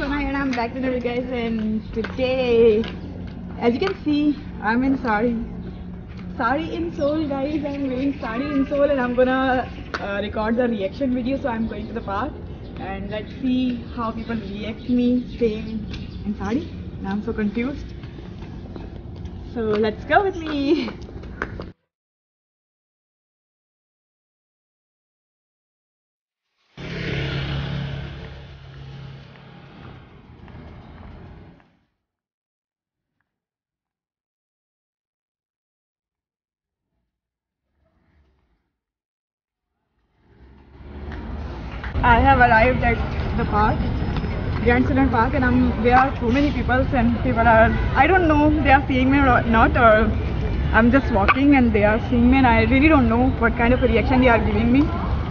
and I'm back with you guys, and today, as you can see, I'm in Saree. Saree in Seoul, guys. I'm wearing Saree in Seoul, and I'm gonna record the reaction video. So I'm going to the park, and let's see how people react me staying in Saree. And I'm so confused. So let's go with me. I have arrived at the park, Grand Park, and there are so many people, and people are, I don't know, they are seeing me or not, or I'm just walking and they are seeing me, and I really don't know what kind of a reaction they are giving me.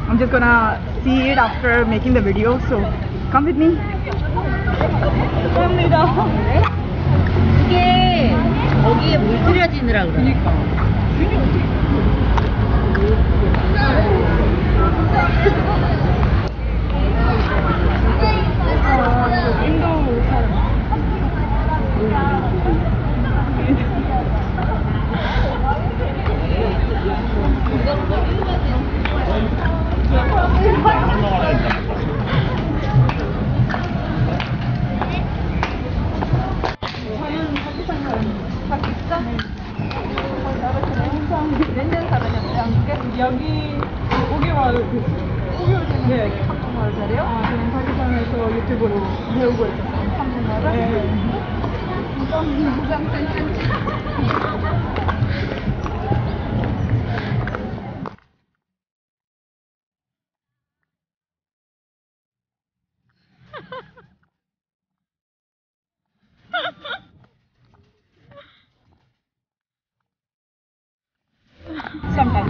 I'm just gonna see it after making the video, so come with me. 여기 오개월 한국말 잘해요? 저는 파키스탄에서 유튜브로 배우고 있었어요. 한국말을? 네.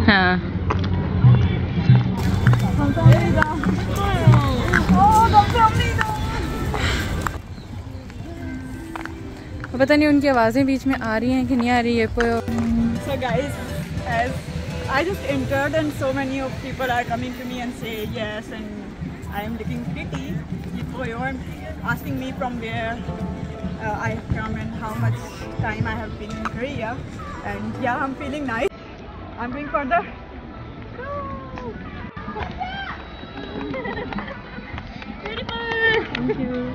아. 감사합니다. 감사합니다. पता नहीं उनकी आवाजें बीच में आ रही हैं कि नहीं आ रही है कोई. So guys, as I just entered and so many of people are coming to me and say yes, and I am looking pretty. You are asking me from where I have come and how much time I have been in Korea, and yeah, I'm feeling nice. I'm going further. Beautiful. Thank you.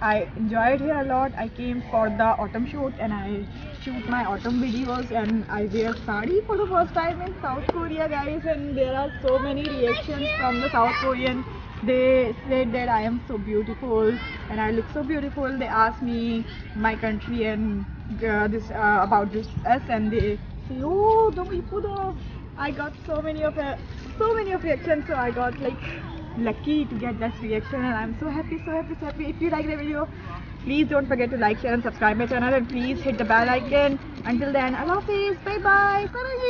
I enjoyed here a lot. I came for the autumn shoot, and I shoot my autumn videos, and I wear saree for the first time in South Korea, guys, and there are so many reactions from the South Korean. They said that I am so beautiful and I look so beautiful. They asked me my country and about this us, and they say, oh, don't you put off. I got so many of reactions, so I got like lucky to get that reaction, and I'm so happy, so happy, so happy. If you like the video, please don't forget to like, share and subscribe my channel, and please hit the bell icon. Until then, I love you. Bye bye.